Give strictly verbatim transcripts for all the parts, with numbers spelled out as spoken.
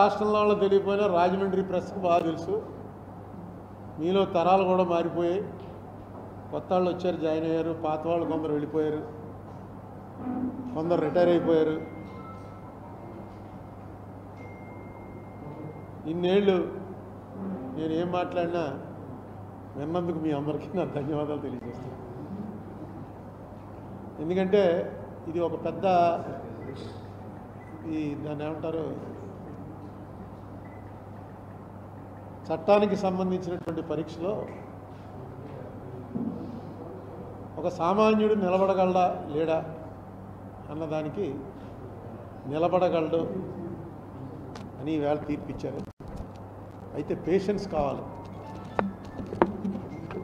రాష్ట్రంలో తెలియపోయినా రాజమండ్రి ప్రెస్కి బాగా తెలుసు. మీలో తరాలు కూడా మారిపోయాయి. కొత్త వాళ్ళు వచ్చారు, జాయిన్ అయ్యారు. పాత వాళ్ళు కొందరు వెళ్ళిపోయారు, కొందరు రిటైర్ అయిపోయారు. ఇన్నేళ్ళు నేను ఏం మాట్లాడినా విన్నందుకు మీ అందరికీ నా ధన్యవాదాలు తెలియజేస్తాను. ఎందుకంటే ఇది ఒక పెద్ద ఈ దాన్ని ఏమంటారు, చట్టానికి సంబంధించినటువంటి పరీక్షలో ఒక సామాన్యుడు నిలబడగలడా లేడా అన్నదానికి నిలబడగలడు అని ఈవేళ తీర్పు ఇచ్చారు. అయితే పేషెన్స్ కావాలి.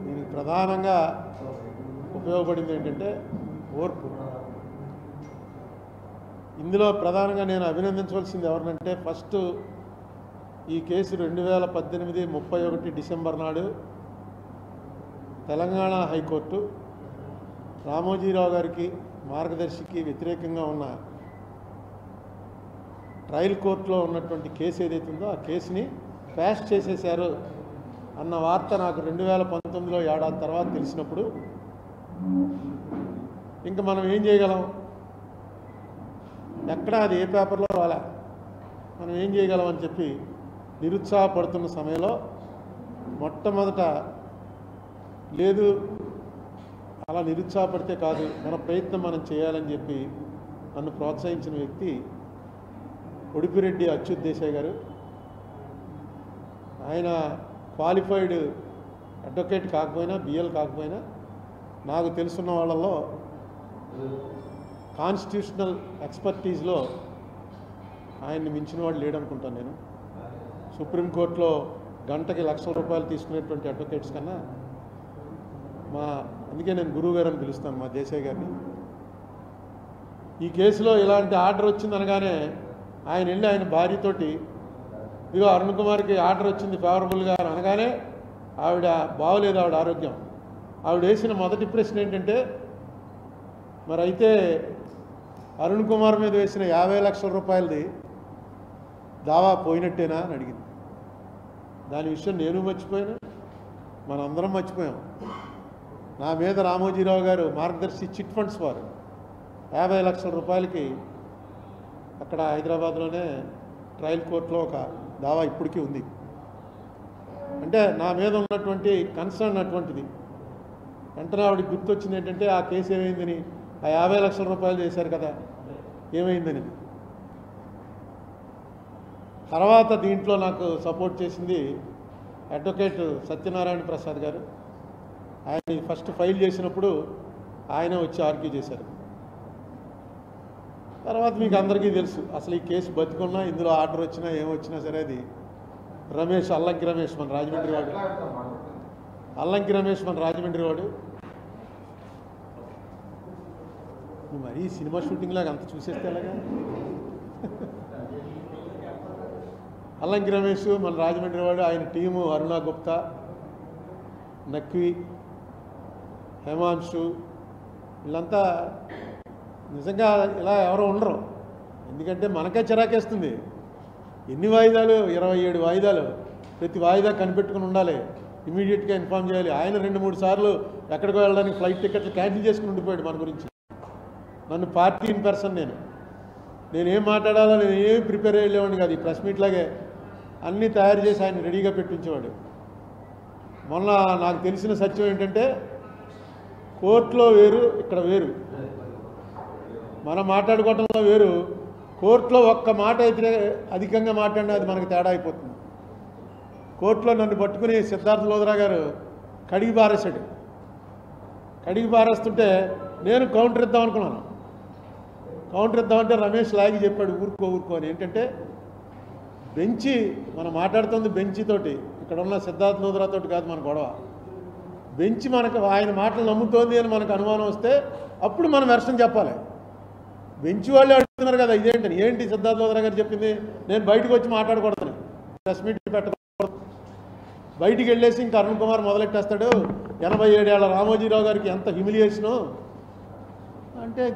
దీనికి ప్రధానంగా ఉపయోగపడింది ఏంటంటే ఓర్పు. ఇందులో ప్రధానంగా నేను అభినందించవలసింది ఎవరినంటే, ఫస్ట్ ఈ కేసు రెండు వేల పద్దెనిమిది ముప్పై ఒకటి డిసెంబర్ నాడు తెలంగాణ హైకోర్టు రామోజీరావు గారికి మార్గదర్శికి వ్యతిరేకంగా ఉన్న ట్రయల్ కోర్టులో ఉన్నటువంటి కేసు ఏదైతే ఉందో ఆ కేసుని క్యాష్ చేసేశారు అన్న వార్త నాకు రెండు వేల పంతొమ్మిదిలో ఏడాది తర్వాత తెలిసినప్పుడు ఇంకా మనం ఏం చేయగలం? ఎక్కడా అది ఏ పేపర్లో రాలే. మనం ఏం చేయగలం అని చెప్పి నిరుత్సాహపడుతున్న సమయంలో మొట్టమొదట లేదు, అలా నిరుత్సాహపడితే కాదు, మన ప్రయత్నం మనం చేయాలని చెప్పి నన్ను ప్రోత్సహించిన వ్యక్తి ఉడిపిరెడ్డి అచ్యుత్ దేశాయ్ గారు. ఆయన క్వాలిఫైడ్ అడ్వకేట్ కాకపోయినా, బిఎల్ కాకపోయినా, నాకు తెలుసున్న వాళ్ళలో కాన్స్టిట్యూషనల్ ఎక్స్పర్టీస్లో ఆయన్ని మించిన వాడు లేడనుకుంటాను నేను. సుప్రీంకోర్టులో గంటకి లక్షల రూపాయలు తీసుకునేటువంటి అడ్వకేట్స్ కన్నా మా అందుకే నేను గురువు గారు అని పిలుస్తాను మా దేశాయ్ గారిని. ఈ కేసులో ఇలాంటి ఆర్డర్ వచ్చిందనగానే ఆయన వెళ్ళి ఆయన భార్యతోటి, ఇదిగో అరుణ్ కుమార్కి ఆర్డర్ వచ్చింది ఫేవరబుల్గా అనగానే ఆవిడ బాగోలేదు, ఆవిడ ఆరోగ్యం. ఆవిడ వేసిన మొదటి ప్రశ్న ఏంటంటే, మరి అయితే అరుణ్ కుమార్ మీద వేసిన యాభై లక్షల రూపాయలది దావా పోయినట్టేనా అని అడిగింది. దాని విషయం నేను మర్చిపోయాను, మనందరం మర్చిపోయాం. నా మీద రామోజీరావు గారు మార్గదర్శి చిట్ ఫండ్స్ వారు యాభై లక్షల రూపాయలకి అక్కడ హైదరాబాద్లోనే ట్రయల్ కోర్టులో ఒక దావా ఇప్పటికీ ఉంది. అంటే నా మీద ఉన్నటువంటి కన్సర్న్ అటువంటిది. వెంటనే ఆవిడకి గుర్తొచ్చింది ఏంటంటే, ఆ కేసు ఏమైందని, ఆ యాభై లక్షల రూపాయలు చేశారు కదా ఏమైందని. తర్వాత దీంట్లో నాకు సపోర్ట్ చేసింది అడ్వకేట్ సత్యనారాయణ ప్రసాద్ గారు. ఆయన ఫస్ట్ ఫైల్ చేసినప్పుడు ఆయన వచ్చి ఆర్గ్యూ చేశారు. తర్వాత మీకు అందరికీ తెలుసు, అసలు ఈ కేసు బతుకున్నా, ఇందులో ఆర్డర్ వచ్చినా, ఏమొచ్చినా సరే అది రమేష్ అల్లంకి రమేష్ మన రాజమండ్రి వాడు అల్లంకి రమేష్ మన రాజమండ్రి వాడు మరి సినిమా షూటింగ్ లాగా అంత చూసేస్తే ఎలాగా? అల్లంకి రమేష్ మన రాజమండ్రి వాడు, ఆయన టీము అరుణా గుప్తా, నక్వి, హేమాంశు, వీళ్ళంతా నిజంగా ఇలా ఎవరో ఉండరు. ఎందుకంటే మనకే చిరాకేస్తుంది, ఎన్ని వాయిదాలు, ఇరవై ఏడు వాయిదాలు, ప్రతి వాయిదా కనిపెట్టుకుని ఉండాలి, ఇమీడియట్గా ఇన్ఫామ్ చేయాలి. ఆయన రెండు మూడు సార్లు ఎక్కడికో వెళ్ళడానికి ఫ్లైట్ టికెట్లు క్యాన్సిల్ చేసుకుని ఉండిపోయాడు మన గురించి. నన్ను పార్టీ ఇన్ పర్సన్, నేను నేనేం మాట్లాడాలో నేను ఏం ప్రిపేర్ అయ్యేవాడిని కాదు. ఈ ప్రెస్ మీట్ లాగే అన్నీ తయారు చేసి ఆయన రెడీగా పెట్టించేవాడు. మొన్న నాకు తెలిసిన సత్యం ఏంటంటే, కోర్టులో వేరు, ఇక్కడ వేరు. మనం మాట్లాడుకోవటంలో వేరు, కోర్టులో ఒక్క మాట అయితే అధికంగా మాట్లాడినా అది మనకు తేడా అయిపోతుంది. కోర్టులో నన్ను పట్టుకుని సిద్ధార్థ లోదరా గారు కడిగి పారేశాడు. కడిగి పారేస్తుంటే నేను కౌంటర్ ఇద్దాం అనుకున్నాను. కౌంటర్ ఇద్దామంటే రమేష్ లాగి చెప్పాడు, ఊరుకో ఊరుకో అని. ఏంటంటే బెంచి, మనం మాట్లాడుతుంది బెంచితోటి, ఇక్కడ ఉన్న సిద్ధార్థ లోదరాతో కాదు మన గొడవ. బెంచి మనకు ఆయన మాటలు నమ్ముతోంది అని మనకు అనుమానం వస్తే అప్పుడు మనం వెర్షన్ చెప్పాలి. బెంచి వాళ్ళు అడుగుతున్నారు కదా ఇదేంటని, ఏంటి సిద్ధార్థ లోదరా గారు చెప్పింది, నేను బయటకు వచ్చి మాట్లాడకూడదని, ప్రెస్ మీట్ పెట్టకూడదు, బయటికి వెళ్ళేసి ఇంకా అరుణ్ కుమార్ మొదలెట్టేస్తాడు, ఎనభై ఏడేళ్ల రామోజీరావు గారికి ఎంత హ్యూమిలియేషను అంటే.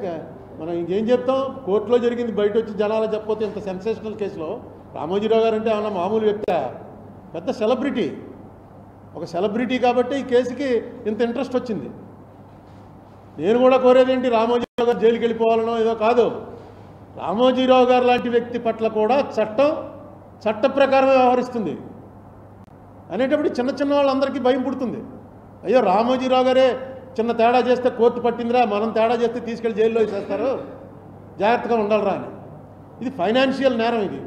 మనం ఇంకేం చెప్తాం? కోర్టులో జరిగింది బయట వచ్చి జనాలు చెప్పకపోతే, ఇంత సెన్సేషనల్ కేసులో Ramoji Rao garu ante amana maamulu vyakta pedda celebrity oka celebrity kabatti ee case ki inta interest vachindi nenu kuda koredi enti Ramoji Rao garu jail ki vellipovalano edo kaadu Ramoji Rao garu laanti vyakti patla kuda chattam chatta prakaram vyavaharisthindi అనేటప్పుడు చిన్న చిన్న వాళ్ళందరికీ భయం పుడుతుంది అయ్యో రామోజీ రావు గారే చిన్న తేడా చేస్తే కోర్టు పట్టిందిరా మనం తేడా చేస్తే తీసుకెళ్లి జైల్లో వేసేస్తారు జాగ్రత్తగా ఉండాలిరా అని ఇది ఫైనాన్షియల్ నేరం ఇది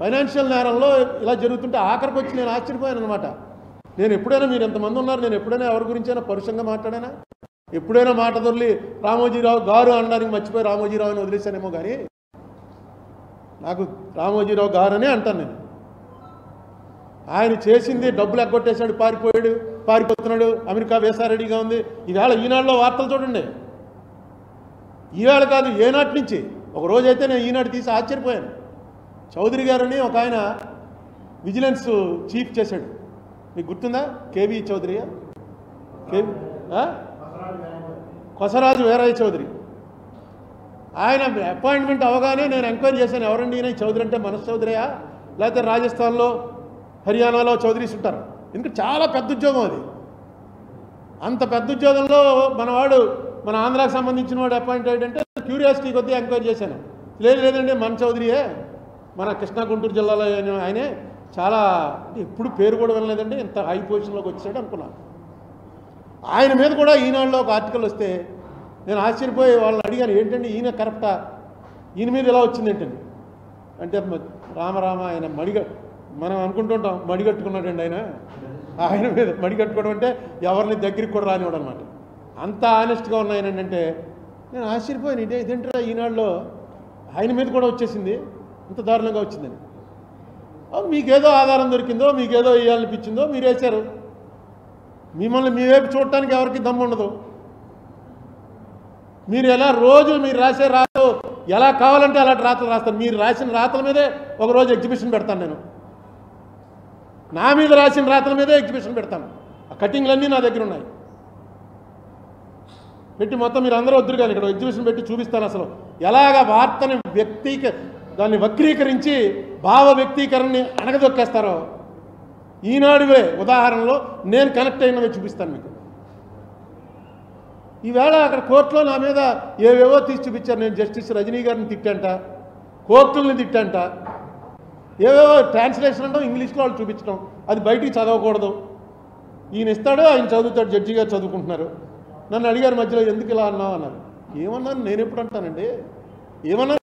ఫైనాన్షియల్ నేరంలో ఇలా జరుగుతుంటే ఆఖరికి వచ్చి నేను ఆశ్చర్యపోయాను అన్నమాట నేను ఎప్పుడైనా మీరు ఎంతమంది ఉన్నారు నేను ఎప్పుడైనా ఎవరి గురించైనా పరుషంగా మాట్లాడానా ఎప్పుడైనా మాట దొర్లి రామోజీ రావు గారు అనడానికి మర్చిపోయి రామోజీ రావుని వదిలేశానేమో కానీ నాకు రామోజీ రావు గారు అని అంటాను నేను ఆయన చేసింది డబ్బులు ఎగ్గొట్టేశాడు పారిపోయాడు పారిపోతున్నాడు అమెరికా వేసా రెడీగా ఉంది ఈవేళ ఈనాడులో వార్తలు చూడండి ఈవేళ కాదు ఏనాటి నుంచి ఒక రోజైతే నేను ఈనాడు తీసి ఆశ్చర్యపోయాను చౌదరి గారిని ఒక ఆయన విజిలెన్స్ చీఫ్ చేశాడు మీకు గుర్తుందా కేవీ చౌదరియా కేవీ కొసరాజు వీరయ్య చౌదరి ఆయన అపాయింట్మెంట్ అవగానే నేను ఎంక్వైరీ చేశాను ఎవరండి ఈయన చౌదరి అంటే మనసు చౌదరియా లేకపోతే రాజస్థాన్లో హర్యానాలో చౌదరీస్ ఉంటారు ఎందుకంటే చాలా పెద్ద ఉద్యోగం అది అంత పెద్ద ఉద్యోగంలో మనవాడు మన ఆంధ్రాకి సంబంధించిన వాడు అపాయింట్ అయ్యాడంటే క్యూరియాసిటీ కొద్దీ ఎంక్వైరీ చేశాను లేదు లేదండి మన చౌదరియే మన కృష్ణా గుంటూరు జిల్లాలో ఆయనే చాలా ఎప్పుడు పేరు కూడా వినలేదండి ఇంత హై పొజిషన్లోకి వచ్చాడు అనుకున్నాను ఆయన మీద కూడా ఈనాడులో ఒక ఆర్టికల్ వస్తే నేను ఆశ్చర్యపోయి వాళ్ళని అడిగాను ఏంటండి ఈయన కరెక్టా ఈయన మీద ఇలా వచ్చింది ఏంటండి అంటే రామరామ ఆయన మడిగ మనం అనుకుంటుంటాం మడిగట్టుకున్నాడండి ఆయన ఆయన మీద మడిగట్టుకోవడం అంటే ఎవరిని దగ్గరికి కూడా రానివ్వడం అనమాట అంత ఆనెస్ట్గా ఉన్నాయనండి అంటే నేను ఆశ్చర్యపోయాను ఇదే ఇదేంటరా ఈనాడులో ఆయన మీద కూడా వచ్చేసింది ఇంత దారుణంగా వచ్చిందని మీకేదో ఆధారం దొరికిందో మీకేదో వేయాలనిపించిందో మీరు వేశారు మిమ్మల్ని మీ వైపు చూడటానికి ఎవరికి దమ్ము ఉండదు మీరు ఎలా రోజు మీరు రాసే రాతలు ఎలా కావాలంటే అలాంటి రాతలు రాస్తాను మీరు రాసిన రాతల మీదే ఒకరోజు ఎగ్జిబిషన్ పెడతాను నేను నా మీద రాసిన రాతల మీదే ఎగ్జిబిషన్ పెడతాను ఆ కటింగ్లన్నీ నా దగ్గర ఉన్నాయి పెట్టి మొత్తం మీరు అందరూ వద్దురు కానీ ఇక్కడ ఎగ్జిబిషన్ పెట్టి చూపిస్తాను అసలు ఎలాగ వార్తని వ్యక్తీక దాన్ని వక్రీకరించి భావ వ్యక్తీకరణని అణగదొక్కేస్తారో ఈనాడువే ఉదాహరణలో నేను కనెక్ట్ అయినవి చూపిస్తాను మీకు ఈవేళ అక్కడ కోర్టులో నా మీద ఏవేవో తీసి చూపించారు నేను జస్టిస్ రజనీ గారిని తిట్టంట కోర్టుల్ని తిట్టంట ఏవేవో ట్రాన్స్లేషన్ అంటాం ఇంగ్లీష్లో వాళ్ళు చూపించడం అది బయటికి చదవకూడదు ఈయన ఇస్తాడు ఆయన చదువుతాడు జడ్జి గారు చదువుకుంటున్నారు నన్ను అడిగారు మధ్యలో ఎందుకు ఇలా అన్నావు అన్నారు ఏమన్నాను నేను ఎప్పుడు అంటానండి ఏమన్నాను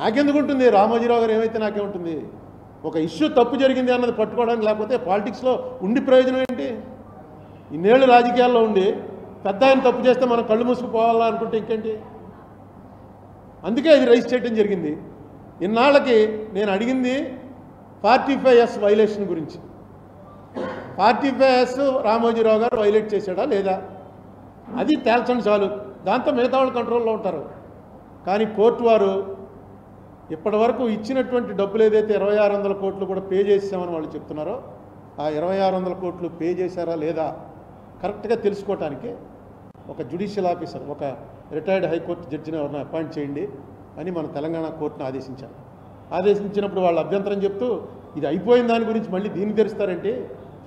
నాకెందుకు ఉంటుంది రామోజీరావు గారు ఏమైతే నాకేముంటుంది ఒక ఇష్యూ తప్పు జరిగింది అన్నది పట్టుకోవడానికి లేకపోతే పాలిటిక్స్లో ఉండి ప్రయోజనం ఏంటి ఇన్నేళ్ళు రాజకీయాల్లో ఉండి పెద్ద ఆయన తప్పు చేస్తే మనం కళ్ళు మూసుకుపోవాలా అనుకుంటే ఇంకేంటి అందుకే ఇది రైస్ చేయడం జరిగింది ఇన్నాళ్ళకి నేను అడిగింది ఫార్టీ ఫైవ్ ఎస్ వైలేషన్ గురించి ఫార్టీ ఫైవ్ ఎస్ రామోజీరావు గారు వైలేట్ చేశాడా లేదా అది తేల్చండి చాలు దాంతో మిగతా వాళ్ళు కంట్రోల్లో ఉంటారు కానీ కోర్టు వారు ఇప్పటి వరకు ఇచ్చినటువంటి డబ్బులు ఏదైతే ఇరవై ఆరు వందల కోట్లు కూడా పే చేసామని వాళ్ళు చెప్తున్నారో ఆ ఇరవై ఆరు వందల కోట్లు పే చేశారా లేదా కరెక్ట్గా తెలుసుకోవటానికి ఒక జ్యుడిషియల్ ఆఫీసర్ ఒక రిటైర్డ్ హైకోర్టు జడ్జిని ఎవరిని అపాయింట్ చేయండి అని మన తెలంగాణ కోర్టును ఆదేశించారు ఆదేశించినప్పుడు వాళ్ళు అభ్యంతరం చెప్తూ ఇది అయిపోయిన దాని గురించి మళ్ళీ దీన్ని తెరుస్తారంటే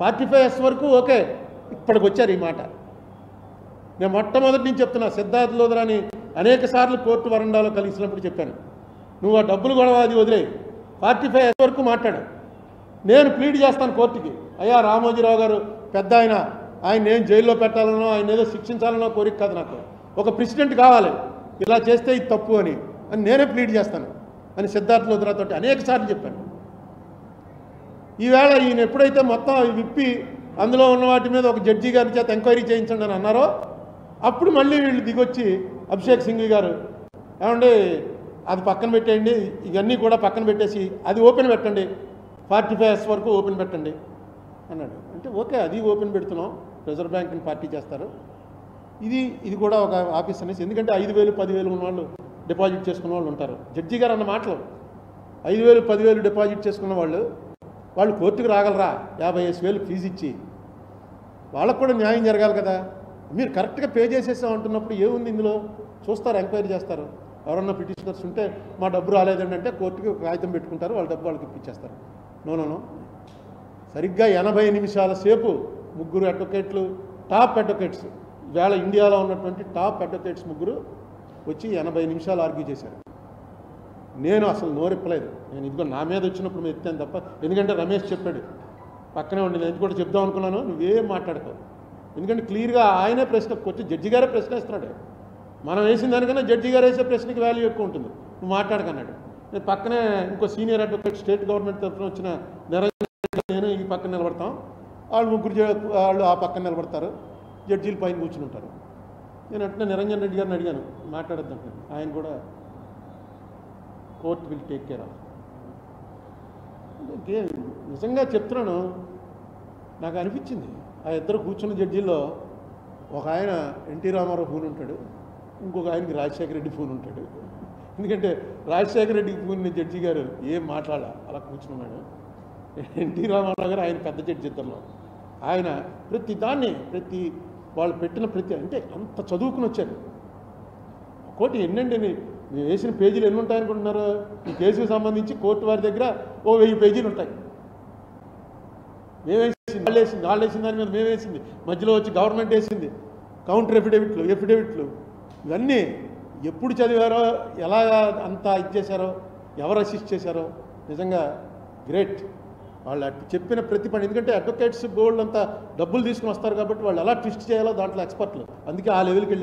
ఫార్టీ ఫైవ్ ఎస్ వరకు ఓకే ఇప్పటికి వచ్చారు ఈ మాట నేను మొట్టమొదటి నుంచి చెప్తున్నా సిద్ధార్థ్ లోదరాని అనేక సార్లు కోర్టు వరండాలో కలిసినప్పుడు చెప్పాను నువ్వు ఆ డబ్బులు గొడవ అది వదిలే ఫార్టీ ఫైవ్ ఎస్ వరకు మాట్లాడు నేను ప్లీడ్ చేస్తాను కోర్టుకి అయ్యా రామోజీరావు గారు పెద్ద ఆయన ఆయన ఏం జైల్లో పెట్టాలనో ఆయన ఏదో శిక్షించాలనో కోరిక కాదు నాకు ఒక ప్రెసిడెంట్ కావాలి ఇలా చేస్తే ఇది తప్పు అని అని నేనే ప్లీడ్ చేస్తాను అని సిద్ధార్థ్ లోదరాతో అనేక సార్లు చెప్పాను ఈవేళ ఈయన ఎప్పుడైతే మొత్తం విప్పి అందులో ఉన్న వాటి మీద ఒక జడ్జి గారి చేత ఎంక్వైరీ చేయించండి అని అన్నారో అప్పుడు మళ్ళీ వీళ్ళు దిగొచ్చి అభిషేక్ సింఘ్వి గారు ఏమండి అది పక్కన పెట్టేయండి ఇవన్నీ కూడా పక్కన పెట్టేసి అది ఓపెన్ పెట్టండి ఫార్టీ ఫైవ్ ఎస్ వరకు ఓపెన్ పెట్టండి అన్నాడు. అంటే ఓకే, అది ఓపెన్ పెడుతున్నాం, రిజర్వ్ బ్యాంక్ని పార్టీ చేస్తారు. ఇది ఇది కూడా ఒక ఆఫీస్ అనేసి, ఎందుకంటే ఐదు వేలు పదివేలు ఉన్నవాళ్ళు డిపాజిట్ చేసుకున్న వాళ్ళు ఉంటారు. జడ్జి గారు అన్న మాటలు, ఐదు వేలు పదివేలు డిపాజిట్ చేసుకున్న వాళ్ళు వాళ్ళు కోర్టుకు రాగలరా? యాభై ఐదు వేలు ఫీజు ఇచ్చి వాళ్ళకు కూడా న్యాయం జరగాలి కదా. మీరు కరెక్ట్గా పే చేసేసామంటున్నప్పుడు ఏముంది ఇందులో? చూస్తారు, ఎంక్వైరీ చేస్తారు. ఎవరన్నా పిటిషనర్స్ ఉంటే మా డబ్బు రాలేదండి అంటే కోర్టుకి కాగితం పెట్టుకుంటారు, వాళ్ళ డబ్బు వాళ్ళకి ఇప్పించేస్తారు. నోనోనో సరిగ్గా ఎనభై నిమిషాల సేపు ముగ్గురు అడ్వకేట్లు, టాప్ అడ్వకేట్స్, వేళ ఇండియాలో ఉన్నటువంటి టాప్ అడ్వకేట్స్ ముగ్గురు వచ్చి ఎనభై నిమిషాలు ఆర్గ్యూ చేశారు. నేను అసలు నోరెప్పలేదు. నేను ఇదిగో నా మీద వచ్చినప్పుడు నేను ఎత్తాను తప్ప, ఎందుకంటే రమేష్ చెప్పాడు పక్కనే ఉండి, నేను కూడా చెప్దాం అనుకున్నాను, నువ్వేం మాట్లాడుకో. ఎందుకంటే క్లియర్గా ఆయనే ప్రశ్న వచ్చి, జడ్జి గారే ప్రశ్న ఇస్తున్నాడు. మనం వేసిన దానికన్నా జడ్జి గారు వేసే ప్రశ్నకి వాల్యూ ఎక్కువ ఉంటుంది, నువ్వు మాట్లాడకన్నాడు. నేను పక్కనే ఇంకో సీనియర్ అడ్వకేట్ స్టేట్ గవర్నమెంట్ తరఫున వచ్చిన నిరంజన్, నేను ఈ పక్కన నిలబడతాం, వాళ్ళు ముగ్గురు వాళ్ళు ఆ పక్కన నిలబడతారు, జడ్జీలు పైన కూర్చుని ఉంటారు. నేను అంటే నిరంజన్ రెడ్డి గారిని అడిగాను, మాట్లాడద్దాం. ఆయన కూడా court will take care of. నిజంగా చెప్తున్నాను, నాకు అనిపించింది ఆ ఇద్దరు కూర్చున్న జడ్జీల్లో ఒక ఆయన ఎన్టీ రామారావు ఫోన్ ఉంటాడు, ఇంకొక ఆయనకి రాజశేఖర రెడ్డి ఫోన్ ఉంటాడు. ఎందుకంటే రాజశేఖర రెడ్డికి ఫోన్ జడ్జి గారు ఏం మాట్లాడాల అలా కూర్చున్నాడు. ఎన్టీ రామారావు గారు ఆయన పెద్ద జడ్జి, ఇద్దరులో ఆయన ప్రతి దాన్ని ప్రతి వాళ్ళు పెట్టిన ప్రతి, అంటే అంత చదువుకుని వచ్చారు. కోర్టు ఎన్నండి, నేను వేసిన పేజీలు ఎన్ని ఉంటాయనుకుంటున్నారు? ఈ కేసుకు సంబంధించి కోర్టు వారి దగ్గర ఓ వెయ్యి పేజీలు ఉంటాయి. మేము వేసింది వాళ్ళు వేసింది వాళ్ళు వేసిన దాని మీద మేము వేసింది, మధ్యలో వచ్చి గవర్నమెంట్ వేసింది, కౌంటర్ ఎఫిడేవిట్లు ఎఫిడేవిట్లు ఇవన్నీ ఎప్పుడు చదివారో, ఎలా అంతా ఇచ్చేశారో, ఎవరు అసిస్ట్ చేశారో, నిజంగా గ్రేట్. వాళ్ళు చెప్పిన ప్రతి పని, ఎందుకంటే అడ్వకేట్స్ గోల్డ్ అంతా డబ్బులు తీసుకుని వస్తారు కాబట్టి వాళ్ళు ఎలా ట్విస్ట్ చేయాలో దాంట్లో ఎక్స్పర్ట్లు, అందుకే ఆ లెవెల్కి వెళ్ళారు.